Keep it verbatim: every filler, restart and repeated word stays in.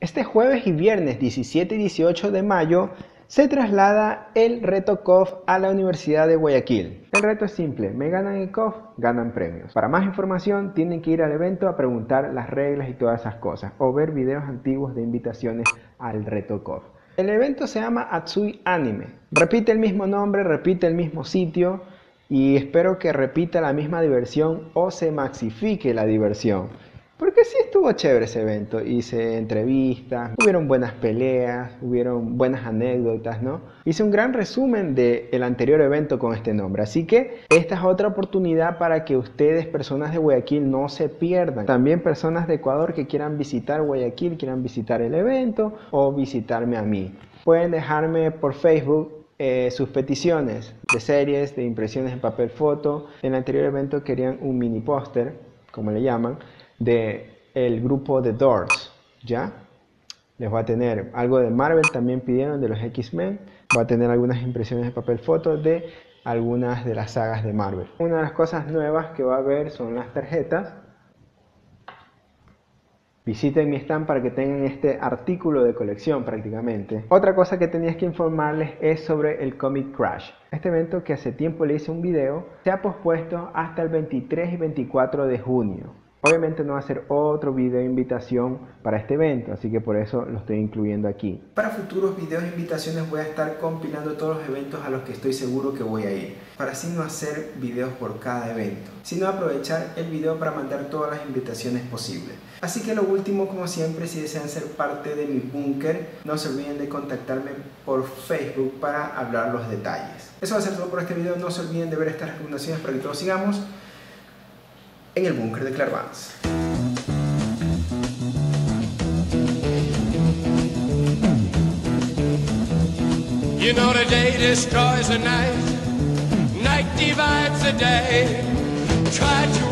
Este jueves y viernes diecisiete y dieciocho de mayo se traslada el reto K O F a la Universidad de Guayaquil. El reto es simple, me ganan el K O F, ganan premios. Para más información tienen que ir al evento a preguntar las reglas y todas esas cosas, o ver videos antiguos de invitaciones al reto K O F. El evento se llama Atsui Anime. Repite el mismo nombre, repite el mismo sitio y espero que repita la misma diversión o se maxifique la diversión. Porque sí estuvo chévere ese evento, hice entrevistas, hubieron buenas peleas, hubieron buenas anécdotas, ¿no? Hice un gran resumen del anterior evento con este nombre, así que esta es otra oportunidad para que ustedes, personas de Guayaquil, no se pierdan. También personas de Ecuador que quieran visitar Guayaquil, quieran visitar el evento o visitarme a mí. Pueden dejarme por Facebook Eh, sus peticiones de series, de impresiones en papel foto. En el anterior evento querían un mini póster, como le llaman, de el grupo de Doors, ¿ya? Les voy a tener algo de Marvel, también pidieron de los X-Men. Voy a tener algunas impresiones de papel foto de algunas de las sagas de Marvel. Una de las cosas nuevas que va a haber son las tarjetas. Visiten mi stand para que tengan este artículo de colección prácticamente. Otra cosa que tenías que informarles es sobre el Comic Crash. Este evento, que hace tiempo le hice un video, se ha pospuesto hasta el veintitrés y veinticuatro de junio. Obviamente no va a ser otro video de invitación para este evento, así que por eso lo estoy incluyendo aquí. Para futuros videos de invitaciones voy a estar compilando todos los eventos a los que estoy seguro que voy a ir, para así no hacer videos por cada evento, sino aprovechar el video para mandar todas las invitaciones posibles. Así que lo último, como siempre, si desean ser parte de mi búnker, no se olviden de contactarme por Facebook para hablar los detalles. Eso va a ser todo por este video, no se olviden de ver estas recomendaciones para que todos sigamos en el búnker de Clark Vans. You know the day destroys the night, night divides the day. Try to